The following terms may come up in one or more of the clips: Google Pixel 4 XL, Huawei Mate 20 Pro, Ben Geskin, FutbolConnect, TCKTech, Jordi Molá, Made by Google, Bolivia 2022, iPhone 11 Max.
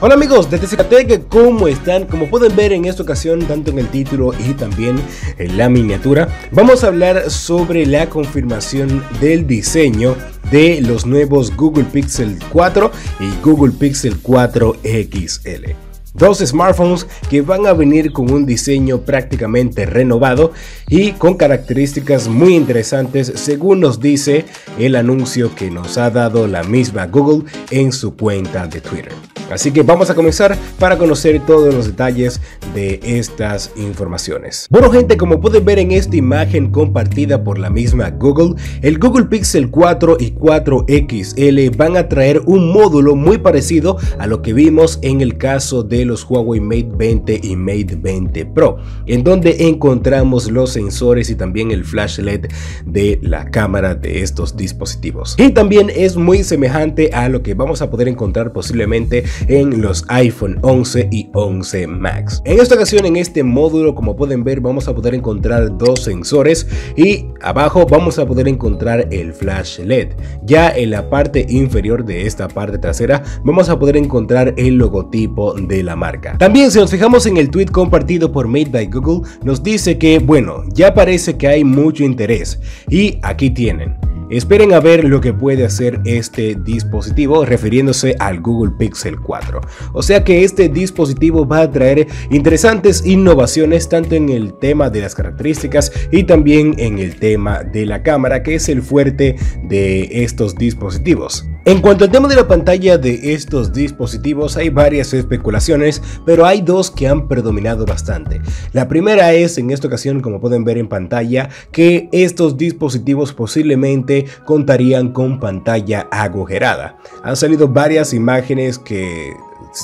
Hola amigos de TCKTech, ¿cómo están? Como pueden ver en esta ocasión, tanto en el título y también en la miniatura, vamos a hablar sobre la confirmación del diseño de los nuevos Google Pixel 4 y Google Pixel 4 XL. Dos smartphones que van a venir con un diseño prácticamente renovado y con características muy interesantes, según nos dice el anuncio que nos ha dado la misma Google en su cuenta de Twitter. Así que vamos a comenzar para conocer todos los detalles de estas informaciones. Bueno gente, como pueden ver en esta imagen compartida por la misma Google, el Google Pixel 4 y 4 XL van a traer un módulo muy parecido a lo que vimos en el caso de los Huawei Mate 20 y Mate 20 Pro, en donde encontramos los sensores y también el flash LED de la cámara de estos dispositivos. Y también es muy semejante a lo que vamos a poder encontrar posiblemente en los iPhone 11 y 11 Max. En esta ocasión, en este módulo, como pueden ver, vamos a poder encontrar dos sensores y abajo vamos a poder encontrar el flash LED. Ya en la parte inferior de esta parte trasera vamos a poder encontrar el logotipo de la marca. También, si nos fijamos en el tweet compartido por Made by Google, nos dice que, bueno, ya parece que hay mucho interés y aquí tienen. Esperen a ver lo que puede hacer este dispositivo, refiriéndose al Google Pixel 4. O sea que este dispositivo va a traer interesantes innovaciones tanto en el tema de las características y también en el tema de la cámara, que es el fuerte de estos dispositivos. En cuanto al tema de la pantalla de estos dispositivos, hay varias especulaciones, pero hay dos que han predominado bastante. La primera es, en esta ocasión, como pueden ver en pantalla, que estos dispositivos posiblemente contarían con pantalla agujerada. Han salido varias imágenes que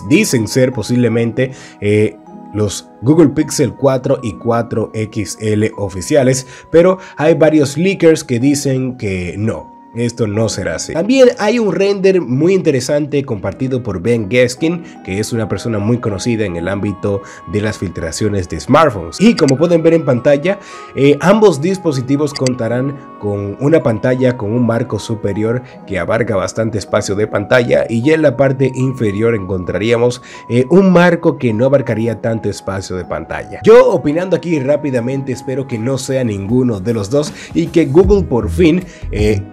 dicen ser posiblemente los Google Pixel 4 y 4 XL oficiales, pero hay varios leakers que dicen que no. Esto no será así. También hay un render muy interesante compartido por Ben Geskin, que es una persona muy conocida en el ámbito de las filtraciones de smartphones. Y como pueden ver en pantalla, ambos dispositivos contarán con una pantalla con un marco superior que abarca bastante espacio de pantalla, y ya en la parte inferior encontraríamos un marco que no abarcaría tanto espacio de pantalla. Yo, opinando aquí rápidamente, espero que no sea ninguno de los dos y que Google por fin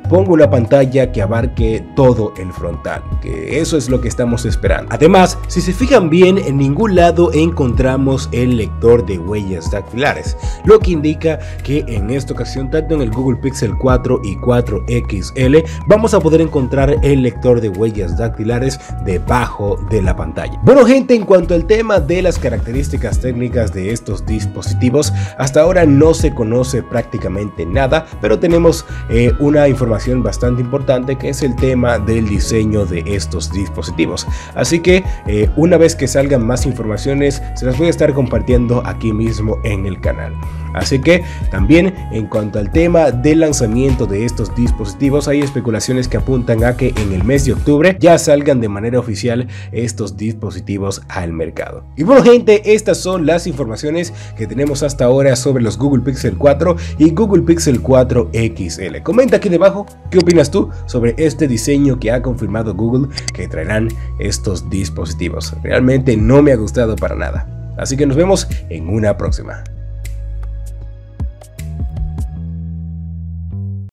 ponga una pantalla que abarque todo el frontal, que eso es lo que estamos esperando. Además, si se fijan bien, en ningún lado encontramos el lector de huellas dactilares, lo que indica que en esta ocasión, tanto en el Google Pixel 4 y 4 XL, vamos a poder encontrar el lector de huellas dactilares debajo de la pantalla. Bueno gente, en cuanto al tema de las características técnicas de estos dispositivos, hasta ahora no se conoce prácticamente nada, pero tenemos una información bastante importante, que es el tema del diseño de estos dispositivos. Así que una vez que salgan más informaciones, se las voy a estar compartiendo aquí mismo en el canal. Así que también, en cuanto al tema del lanzamiento de estos dispositivos, hay especulaciones que apuntan a que en el mes de octubre ya salgan de manera oficial estos dispositivos al mercado. Y bueno gente, estas son las informaciones que tenemos hasta ahora sobre los Google Pixel 4 y Google Pixel 4 XL. Comenta aquí debajo qué opinas tú sobre este diseño que ha confirmado Google que traerán estos dispositivos. Realmente no me ha gustado para nada. Así que nos vemos en una próxima.